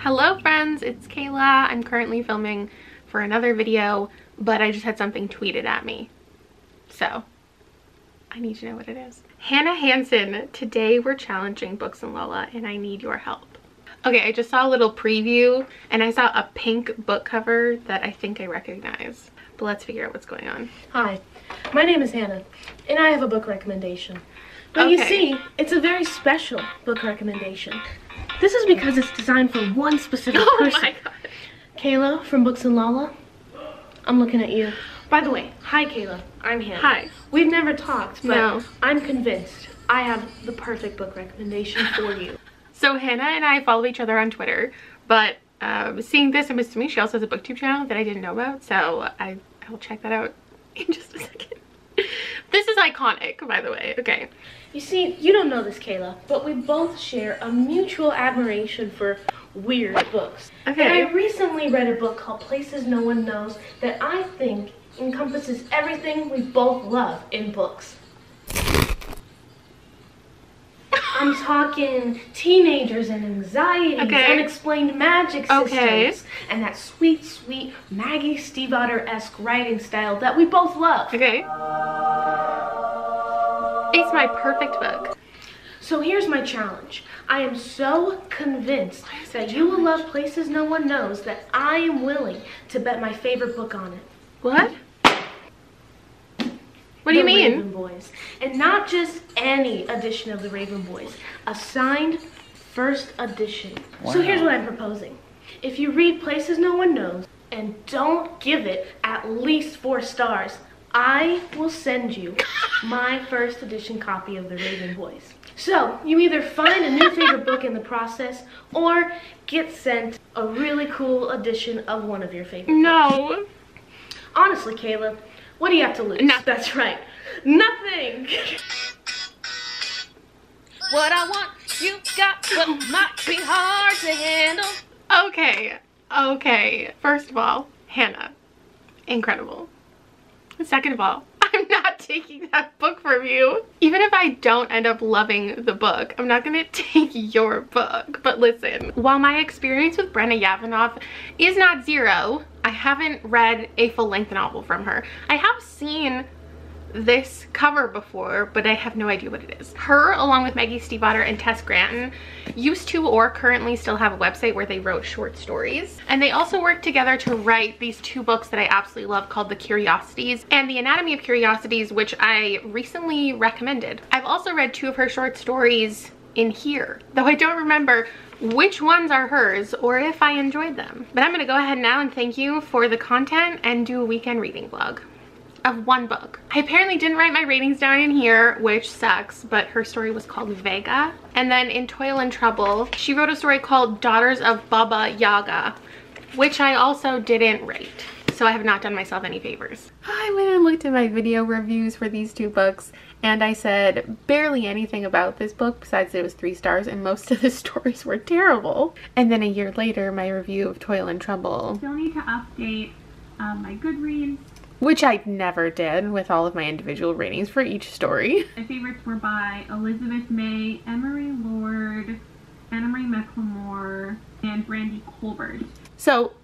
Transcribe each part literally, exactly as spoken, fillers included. Hello friends, it's Kayla. I'm currently filming for another video, but I just had something tweeted at me, so I need to know what it is. Hannah Hansen, today we're challenging Books and Lola and I need your help. Okay, I just saw a little preview and I saw a pink book cover that I think I recognize, but let's figure out what's going on. Hi, my name is Hannah and I have a book recommendation. But okay. You see, it's a very special book recommendation. This is because it's designed for one specific oh person. My God. Kayla from Books and Lola, I'm looking at you. By the way, hi Kayla, I'm Hannah. Hi. We've never talked, but no. I'm convinced I have the perfect book recommendation for you. So Hannah and I follow each other on Twitter, but um, seeing this, I'm assuming she also has a booktube channel that I didn't know about, so I, I'll check that out in just a second. This is iconic, by the way. Okay. You see, you don't know this, Kayla, but we both share a mutual admiration for weird books. Okay. And I recently read a book called Places No One Knows that I think encompasses everything we both love in books. I'm talking teenagers and anxieties, okay. Unexplained magic systems, okay. And that sweet, sweet Maggie Stiefvater-esque writing style that we both love. Okay. It's my perfect book. So here's my challenge. I am so convinced that you will love Places No One Knows that I am willing to bet my favorite book on it. What? What do you mean? The Raven Boys. And not just any edition of The Raven Boys. A signed first edition. Wow. So here's what I'm proposing. If you read Places No One Knows and don't give it at least four stars, I will send you my first edition copy of The Raven Boys. So you either find a new favorite book in the process or get sent a really cool edition of one of your favorite No. books. Honestly, Kayla, what do you have to lose? Nothing. That's right. Nothing. What I want, you got what might be hard to handle. Okay, okay. First of all, Hannah, incredible. Second of all, I'm not taking that book from you. Even if I don't end up loving the book, I'm not gonna take your book. But listen, while my experience with Brenna Yovanoff is not zero, I haven't read a full-length novel from her. I have seen this cover before, but I have no idea what it is. Her, along with Maggie Stiefvater and Tess Granton, used to or currently still have a website where they wrote short stories. And they also worked together to write these two books that I absolutely love called The Curiosities and The Anatomy of Curiosities, which I recently recommended. I've also read two of her short stories in here, though I don't remember which ones are hers or if I enjoyed them. But I'm gonna go ahead now and thank you for the content and do a weekend reading vlog of one book. I apparently didn't write my ratings down in here, which sucks, but her story was called Vega. And then in Toil and Trouble, she wrote a story called Daughters of Baba Yaga, which I also didn't rate. So I have not done myself any favors. I went and looked at my video reviews for these two books and I said barely anything about this book besides it was three stars and most of the stories were terrible. And then a year later, my review of Toil and Trouble. Still need to update um, my Goodreads. Which I never did with all of my individual ratings for each story. My favorites were by Elizabeth May, Emery Lord, Anna Marie McLemore, and Randy Colbert. So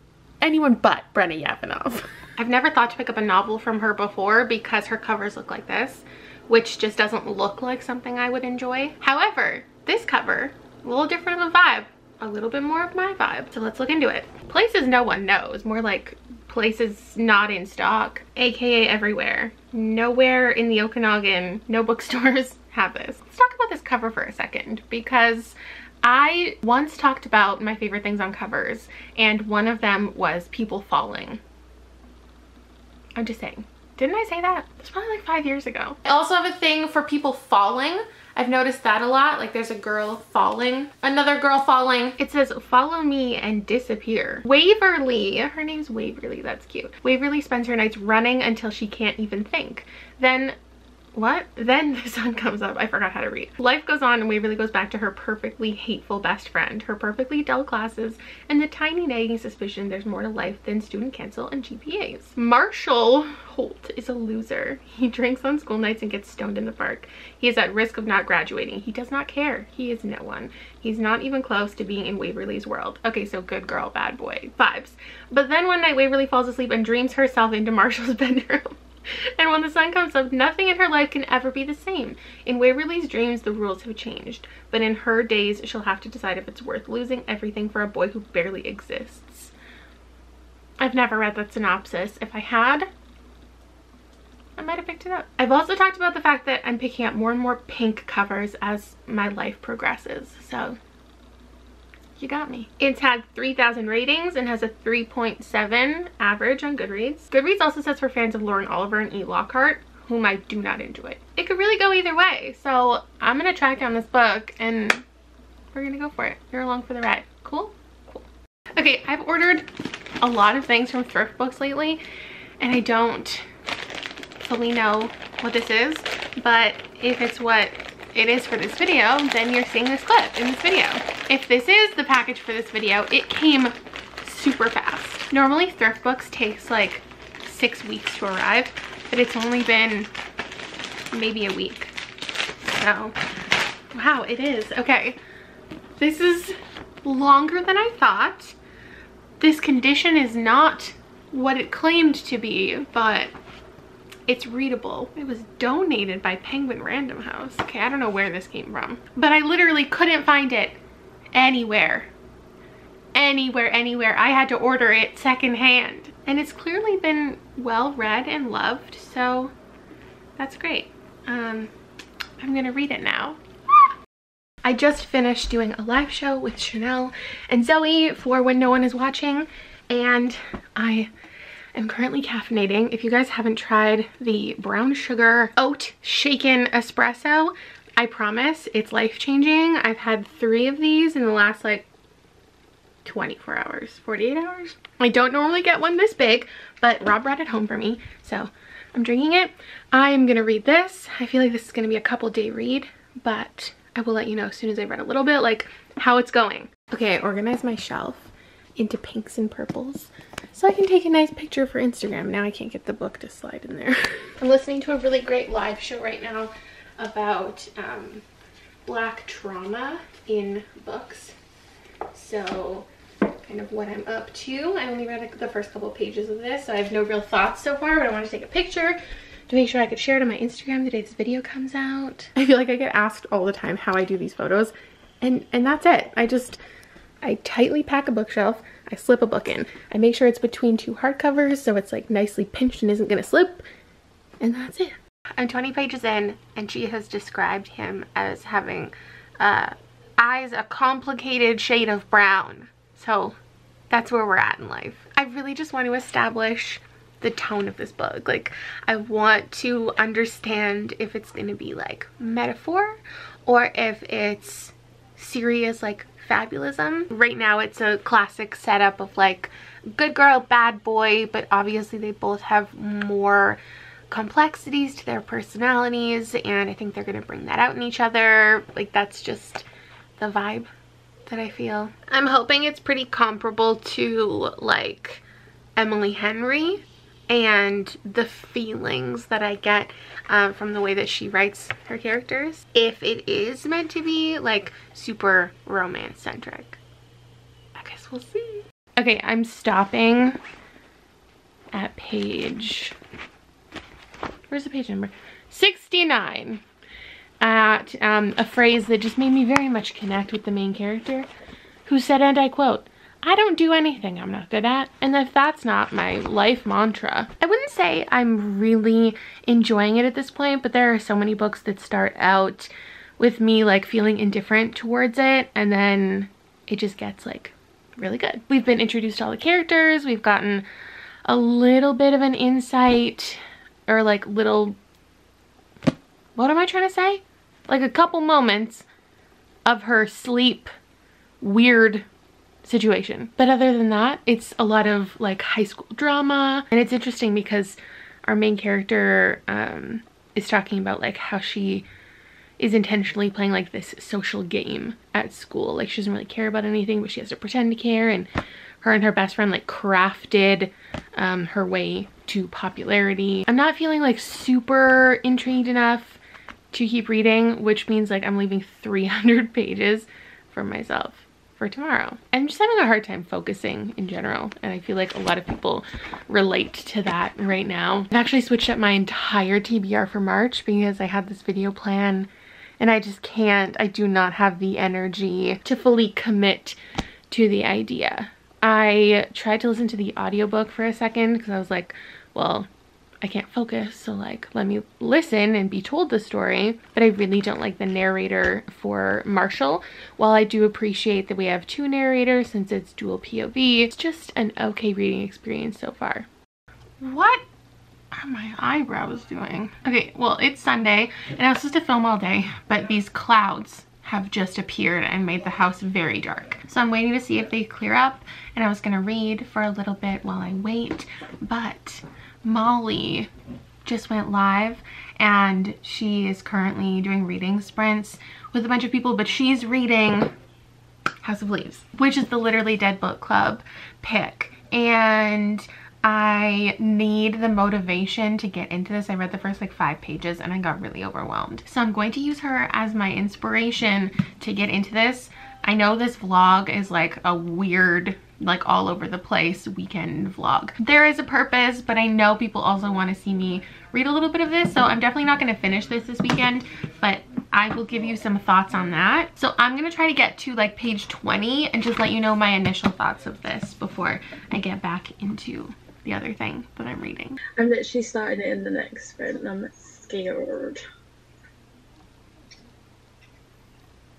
anyone but Brenna Yovanoff. I've never thought to pick up a novel from her before because her covers look like this, which just doesn't look like something I would enjoy. However, this cover, a little different of a vibe, a little bit more of my vibe. So let's look into it. Places No One Knows, more like Places Not in Stock, aka everywhere. Nowhere in the Okanagan, no bookstores have this. Let's talk about this cover for a second, because I once talked about my favorite things on covers, and one of them was people falling. I'm just saying. Didn't I say that? It's probably like five years ago. I also have a thing for people falling. I've noticed that a lot. Like there's a girl falling, another girl falling. It says, follow me and disappear. Waverly, her name's Waverly, that's cute. Waverly spends her nights running until she can't even think. Then What? Then the sun comes up. I forgot how to read. Life goes on and Waverly goes back to her perfectly hateful best friend, her perfectly dull classes, and the tiny nagging suspicion there's more to life than student council and G P As. Marshall Holt is a loser. He drinks on school nights and gets stoned in the park. He is at risk of not graduating. He does not care. He is no one. He's not even close to being in Waverly's world. Okay, so good girl, bad boy vibes. But then one night Waverly falls asleep and dreams herself into Marshall's bedroom. And when the sun comes up, nothing in her life can ever be the same. In Waverly's dreams, the rules have changed, but in her days, she'll have to decide if it's worth losing everything for a boy who barely exists. I've never read that synopsis. If I had, I might have picked it up. I've also talked about the fact that I'm picking up more and more pink covers as my life progresses, so you got me. It's had three thousand ratings and has a three point seven average on Goodreads. Goodreads also says for fans of Lauren Oliver and E. Lockhart, whom I do not enjoy. It could really go either way, so I'm gonna track down this book and we're gonna go for it. You're along for the ride. Cool? Cool. Okay, I've ordered a lot of things from ThriftBooks lately and I don't fully know what this is, but if it's what it is for this video, then you're seeing this clip in this video. If this is the package for this video, it came super fast. Normally ThriftBooks takes like six weeks to arrive, but it's only been maybe a week. So, wow, it is. Okay, this is longer than I thought. This condition is not what it claimed to be, but it's readable. It was donated by Penguin Random House. Okay, I don't know where this came from, but I literally couldn't find it anywhere. Anywhere, anywhere. I had to order it secondhand. And it's clearly been well read and loved, so that's great. Um, I'm gonna read it now. I just finished doing a live show with Chanel and Zoe for When No One is Watching, and I I'm currently caffeinating. If you guys haven't tried the brown sugar oat shaken espresso, I promise it's life-changing. I've had three of these in the last like twenty-four hours, forty-eight hours. I don't normally get one this big, but Rob brought it home for me, so I'm drinking it. I am gonna read this. I feel like this is gonna be a couple day read, but I will let you know as soon as I read a little bit, like how it's going. Okay, I organized my shelf into pinks and purples so I can take a nice picture for Instagram. Now I can't get the book to slide in there. I'm listening to a really great live show right now about um, black trauma in books. So kind of what I'm up to. I only read like, the first couple pages of this, so I have no real thoughts so far, but I want to take a picture to make sure I could share it on my Instagram the day this video comes out. I feel like I get asked all the time how I do these photos, and, and that's it. I just, I tightly pack a bookshelf, I slip a book in. I make sure it's between two hardcovers so it's like nicely pinched and isn't gonna slip, and that's it. I'm twenty pages in and she has described him as having uh, eyes a complicated shade of brown. So that's where we're at in life. I really just want to establish the tone of this book. Like I want to understand if it's gonna be like metaphor or if it's serious like fabulism. Right now it's a classic setup of like good girl, bad boy, but obviously they both have more complexities to their personalities and I think they're gonna bring that out in each other. Like that's just the vibe that I feel. I'm hoping it's pretty comparable to like Emily Henry and the feelings that I get uh, from the way that she writes her characters. If it is meant to be like super romance centric, I guess we'll see. Okay, I'm stopping at page, where's the page number? sixty-nine, at um, a phrase that just made me very much connect with the main character, who said, and I quote, "I don't do anything I'm not good at, and if that's not my life mantra." I wouldn't say I'm really enjoying it at this point, but there are so many books that start out with me like feeling indifferent towards it, and then it just gets like really good. We've been introduced to all the characters, we've gotten a little bit of an insight, or like little, what am I trying to say? Like a couple moments of her sleep weird situation. But other than that, it's a lot of like high school drama, and it's interesting because our main character um is talking about like how she is intentionally playing like this social game at school. Like she doesn't really care about anything, but she has to pretend to care, and her and her best friend like crafted um, her way to popularity. I'm not feeling like super intrigued enough to keep reading, which means like I'm leaving three hundred pages for myself for tomorrow. I'm just having a hard time focusing in general, and I feel like a lot of people relate to that right now. I've actually switched up my entire T B R for March because I had this video plan and I just can't, I do not have the energy to fully commit to the idea. I tried to listen to the audiobook for a second because I was like, well, I can't focus, so like let me listen and be told the story. But I really don't like the narrator for Marshall. While I do appreciate that we have two narrators since it's dual P O V, it's just an okay reading experience so far. What are my eyebrows doing? Okay, well, it's Sunday and I was supposed to film all day, but these clouds have just appeared and made the house very dark. So I'm waiting to see if they clear up, and I was gonna read for a little bit while I wait, but Molly just went live and she is currently doing reading sprints with a bunch of people, but she's reading House of Leaves, which is the Literally Dead Book Club pick, and I need the motivation to get into this. I read the first like five pages and I got really overwhelmed, so I'm going to use her as my inspiration to get into this. I know this vlog is like a weird, like all over the place weekend vlog. There is a purpose, but I know people also want to see me read a little bit of this, so I'm definitely not going to finish this this weekend, but I will give you some thoughts on that. So I'm going to try to get to like page twenty and just let you know my initial thoughts of this before I get back into the other thing that I'm reading. I'm literally starting it in the next sprint and I'm scared.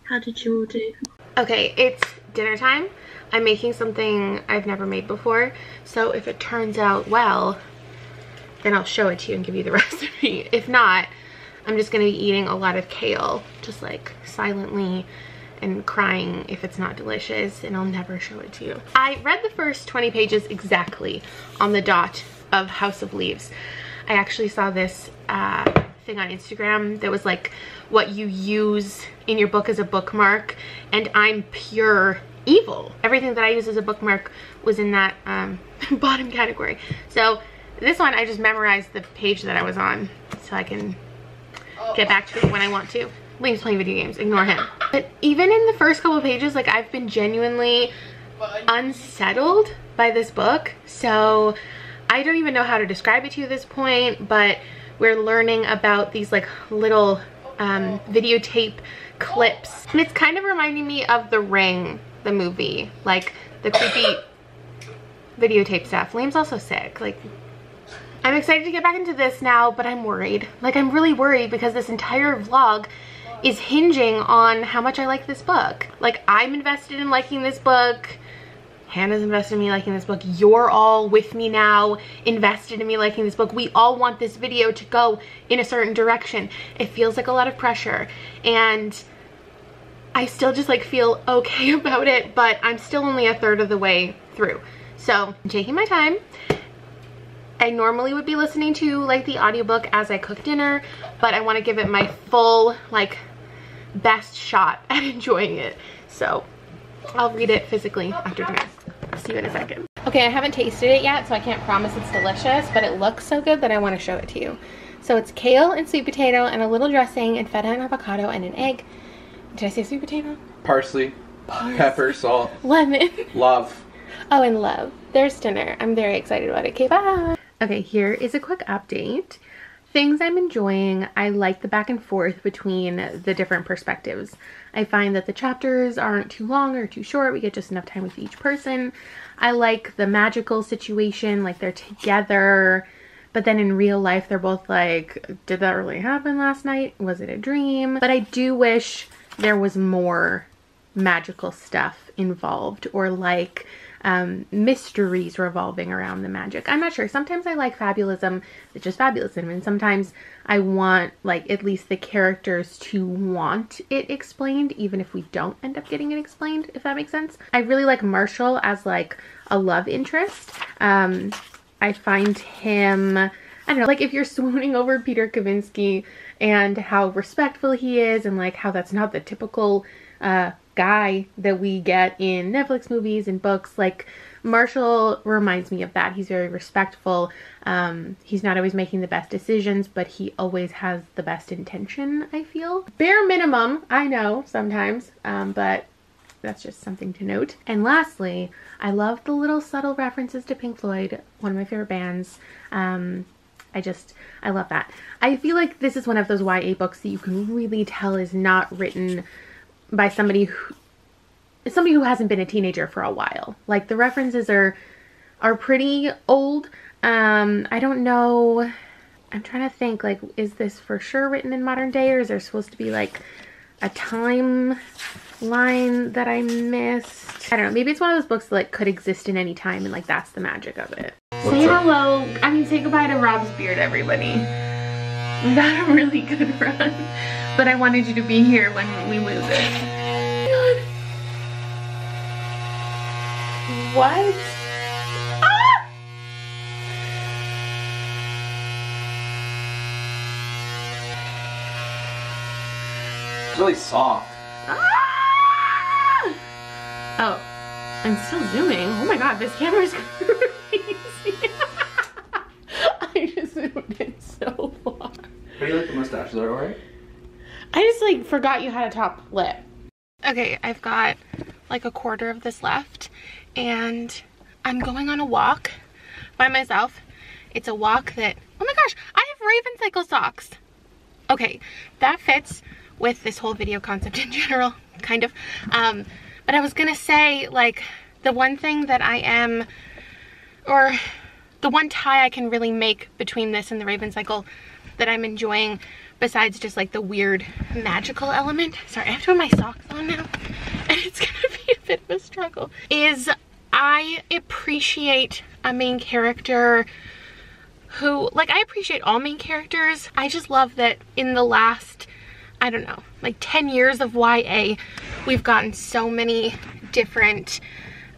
How did you all do? Okay, it's dinner time. I'm making something I've never made before, so if it turns out well, then I'll show it to you and give you the recipe. If not, I'm just gonna be eating a lot of kale, just like silently, and crying if it's not delicious, and I'll never show it to you. I read the first twenty pages exactly on the dot of House of Leaves. I actually saw this uh, thing on Instagram that was like what you use in your book as a bookmark, and I'm pure evil. Everything that I use as a bookmark was in that um, bottom category. So this one, I just memorized the page that I was on so I can get back to it when I want to. Liam's playing video games, ignore him. But even in the first couple of pages, like I've been genuinely unsettled by this book. So I don't even know how to describe it to you at this point, but we're learning about these like little um, videotape clips. And it's kind of reminding me of The Ring, the movie, like the creepy videotape stuff. Liam's also sick. Like, I'm excited to get back into this now, but I'm worried. Like, I'm really worried because this entire vlog is hinging on how much I like this book. Like, I'm invested in liking this book. Hannah's invested in me liking this book. You're all with me now, invested in me liking this book. We all want this video to go in a certain direction. It feels like a lot of pressure, and I still just like feel okay about it, but I'm still only a third of the way through. So I'm taking my time. I normally would be listening to like the audiobook as I cook dinner, but I want to give it my full like best shot at enjoying it. So I'll read it physically after dinner. See you in a second. Okay, I haven't tasted it yet, so I can't promise it's delicious, but it looks so good that I want to show it to you. So it's kale and sweet potato and a little dressing and feta and avocado and an egg. Did I say sweet potato? Parsley, Parsley. Pepper, salt, lemon, love. Oh, and love. There's dinner. I'm very excited about it. Okay, bye. Okay, here is a quick update. Things I'm enjoying. I like the back and forth between the different perspectives. I find that the chapters aren't too long or too short. We get just enough time with each person. I like the magical situation, like they're together, but then in real life they're both like, did that really happen last night? Was it a dream? But I do wish there was more magical stuff involved, or like um, mysteries revolving around the magic. I'm not sure. Sometimes I like fabulism, it's just fabulism, and sometimes I want like at least the characters to want it explained, even if we don't end up getting it explained, if that makes sense. I really like Marshall as like a love interest. Um, I find him I don't know, like if you're swooning over Peter Kavinsky and how respectful he is and like how that's not the typical uh, guy that we get in Netflix movies and books, like Marshall reminds me of that. He's very respectful. Um, he's not always making the best decisions, but he always has the best intention, I feel. Bare minimum, I know, sometimes, um, but that's just something to note. And lastly, I love the little subtle references to Pink Floyd, one of my favorite bands. Um, I just, I love that. I feel like this is one of those Y A books that you can really tell is not written by somebody who somebody who hasn't been a teenager for a while. Like the references are are pretty old. Um, I don't know, I'm trying to think, like, is this for sure written in modern day, or is there supposed to be like a time line that I missed? I don't know, maybe it's one of those books that like could exist in any time and like that's the magic of it. What's say up? Hello, I mean say goodbye to Rob's beard, everybody. Not a really good run, but I wanted you to be here when we lose it. God. What? Ah! It's really soft. Ah! Oh, I'm still zooming. Oh my god, this camera is crazy. I just zoomed in so far. How do you like the mustache? Is that alright? I just like forgot you had a top lip. Okay, I've got like a quarter of this left. And I'm going on a walk by myself. It's a walk that, oh my gosh, I have Raven Cycle socks. Okay, that fits with this whole video concept in general, kind of. Um, but I was gonna say, like, the one thing that I am, or the one tie I can really make between this and the Raven Cycle that I'm enjoying, besides just like the weird magical element. Sorry, I have to put my socks on now, and it's gonna be a bit of a struggle, is I appreciate a main character who, like, I appreciate all main characters. I just love that in the last, I don't know, like ten years of Y A, we've gotten so many different,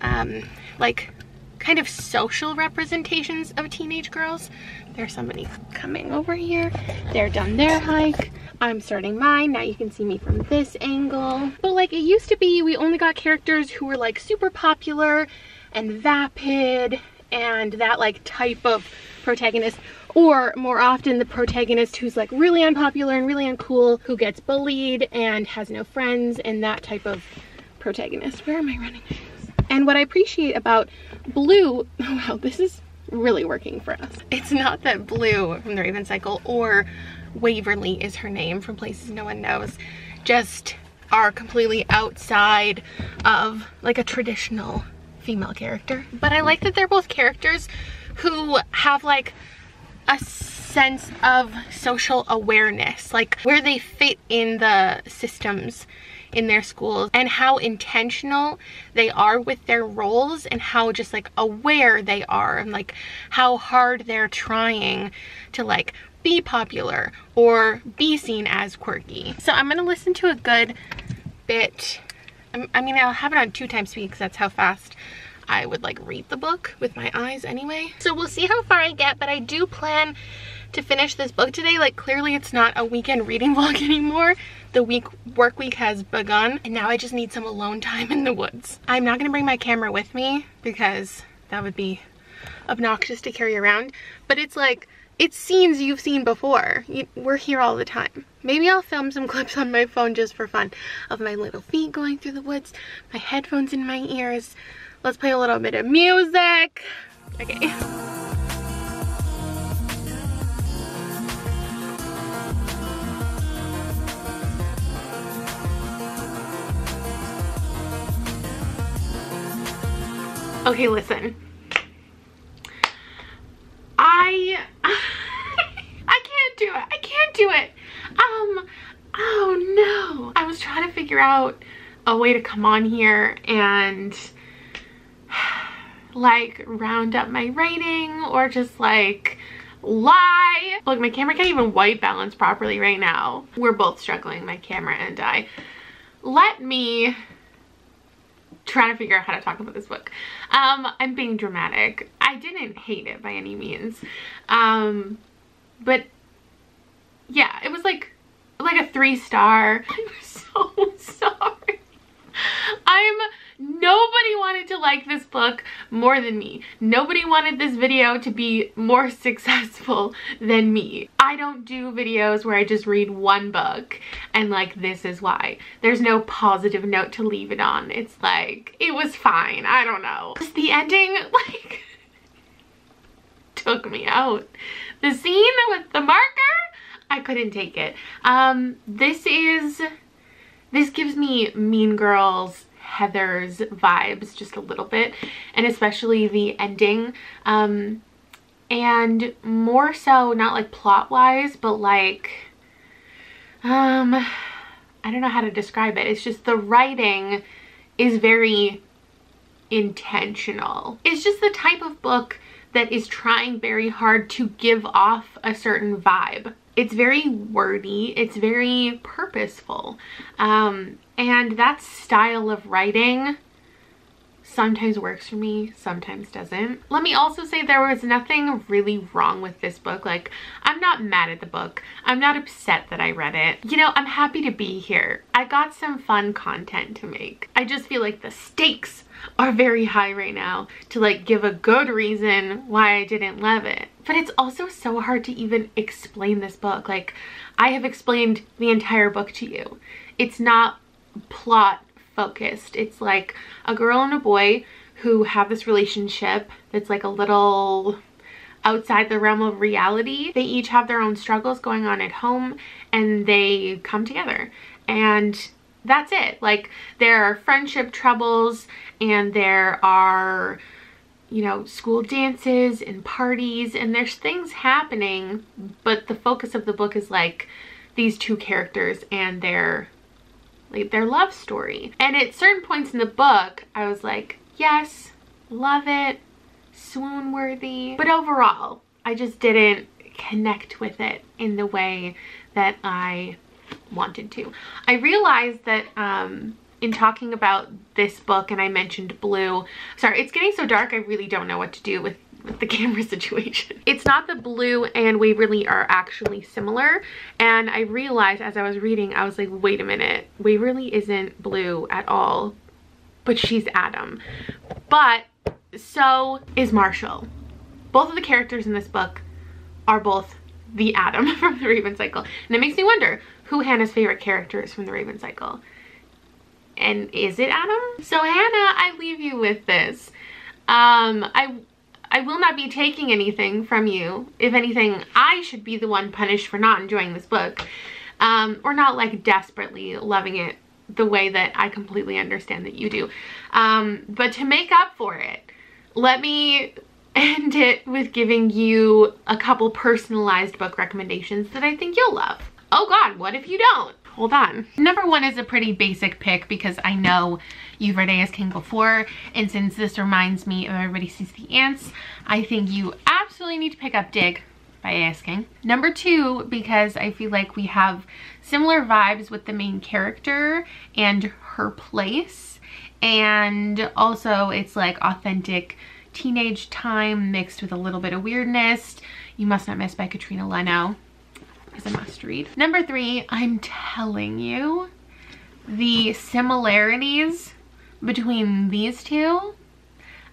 um, like, kind of social representations of teenage girls. There's somebody coming over here. They're done their hike. I'm starting mine. Now you can see me from this angle. But like it used to be, we only got characters who were like super popular and vapid and that like type of protagonist, or more often the protagonist who's like really unpopular and really uncool, who gets bullied and has no friends, and that type of protagonist. Where am I running? And what I appreciate about Blue, oh wow, this is really working for us. It's not that Blue from the Raven Cycle or Waverly is her name from Places No One Knows, just are completely outside of like a traditional female character. But I like that they're both characters who have like a sense of social awareness, like where they fit in the systems in their schools and how intentional they are with their roles and how just like aware they are and like how hard they're trying to like be popular or be seen as quirky. So I'm gonna listen to a good bit. I'm, I mean, I'll have it on two times speed because that's how fast I would like read the book with my eyes anyway. So we'll see how far I get, but I do plan to finish this book today. Like clearly it's not a weekend reading vlog anymore. The week work week has begun, and now I just need some alone time in the woods. I'm not gonna bring my camera with me because that would be obnoxious to carry around, but it's like, it's scenes you've seen before. You, we're here all the time. Maybe I'll film some clips on my phone just for fun of my little feet going through the woods, my headphones in my ears. Let's play a little bit of music. Okay. Okay, listen. I I can't do it. I can't do it. Um oh no. I was trying to figure out a way to come on here and like round up my writing or just like lie. Look, my camera can't even white balance properly right now. We're both struggling, my camera and I. Let me trying to figure out how to talk about this book. Um, I'm being dramatic. I didn't hate it by any means. Um, But yeah, it was like like a three star. I'm so sorry. I'm nobody wanted to like this book more than me. Nobody wanted this video to be more successful than me. I don't do videos where I just read one book and like, this is why. There's no positive note to leave it on. It's like, it was fine. I don't know. Just the ending, like, took me out. The scene with the marker, I couldn't take it. Um, this is, this gives me Mean Girls, Heather's vibes just a little bit, and especially the ending, um and more so not like plot wise, but like um I don't know how to describe it. It's just the writing is very intentional. It's just the type of book that is trying very hard to give off a certain vibe. It's very wordy, it's very purposeful, um and that style of writing sometimes works for me, sometimes doesn't. Let me also say there was nothing really wrong with this book. Like, I'm not mad at the book. I'm not upset that I read it. You know, I'm happy to be here. I got some fun content to make. I just feel like the stakes are very high right now to like give a good reason why I didn't love it. But it's also so hard to even explain this book. Like, I have explained the entire book to you. It's not plot focused. It's like a girl and a boy who have this relationship that's like a little outside the realm of reality. They each have their own struggles going on at home, and they come together, and that's it. Like, there are friendship troubles, and there are, you know, school dances and parties, and there's things happening, but the focus of the book is like these two characters and their Like their love story. And at certain points in the book, I was like, yes, love it, swoon worthy, but overall I just didn't connect with it in the way that I wanted to. I realized that um in talking about this book, and I mentioned Blue, sorry, it's getting so dark I really don't know what to do with with the camera situation. It's not that Blue and Waverly are actually similar, and I realized as I was reading, I was like, wait a minute, Waverly isn't Blue at all, but she's Adam. But so is Marshall. Both of the characters in this book are both the Adam from the Raven Cycle, and it makes me wonder who Hannah's favorite character is from the Raven Cycle, and is it Adam? So Hannah, I leave you with this. um I I will not be taking anything from you. If anything, I should be the one punished for not enjoying this book, um, or not like desperately loving it the way that I completely understand that you do. Um, but to make up for it, let me end it with giving you a couple personalized book recommendations that I think you'll love. Oh God, what if you don't? Hold on. Number one is a pretty basic pick because I know you've read A S King before, and since this reminds me of Everybody Sees the Ants, I think you absolutely need to pick up Dig by A S King. Number two, because I feel like we have similar vibes with the main character and her place, and also it's like authentic teenage time mixed with a little bit of weirdness. You Must Not Miss by Katrina Leno is a must read. Number three, I'm telling you, the similarities between these two,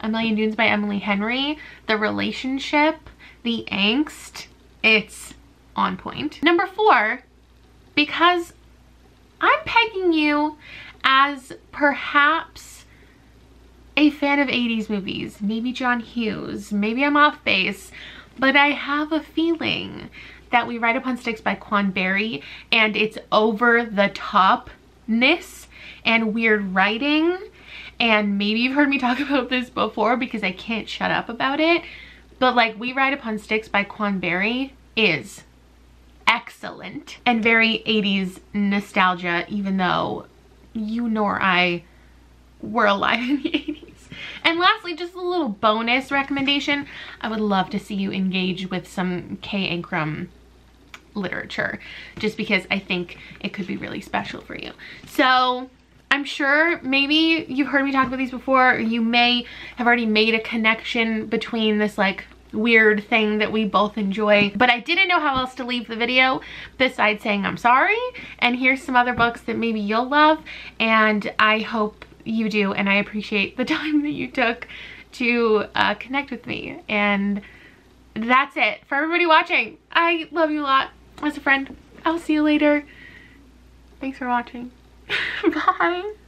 A Million Dunes by Emily Henry, the relationship, the angst, it's on point. Number four, because I'm pegging you as perhaps a fan of eighties movies, maybe John Hughes, maybe I'm off base, but I have a feeling that We Ride Upon Sticks by Quan Berry and its over the topness and weird writing, and maybe you've heard me talk about this before because I can't shut up about it, but like We Ride Upon Sticks by Quan Berry is excellent and very eighties nostalgia, even though you nor I were alive in the eighties. And lastly, just a little bonus recommendation. I would love to see you engage with some Kay Ankrum literature, just because I think it could be really special for you. So I'm sure maybe you've heard me talk about these before, or you may have already made a connection between this like weird thing that we both enjoy. But I didn't know how else to leave the video besides saying I'm sorry, and here's some other books that maybe you'll love, and I hope you do, and I appreciate the time that you took to uh, connect with me. And that's it for everybody watching. I love you a lot. As a friend, I'll see you later. Thanks for watching. Bye.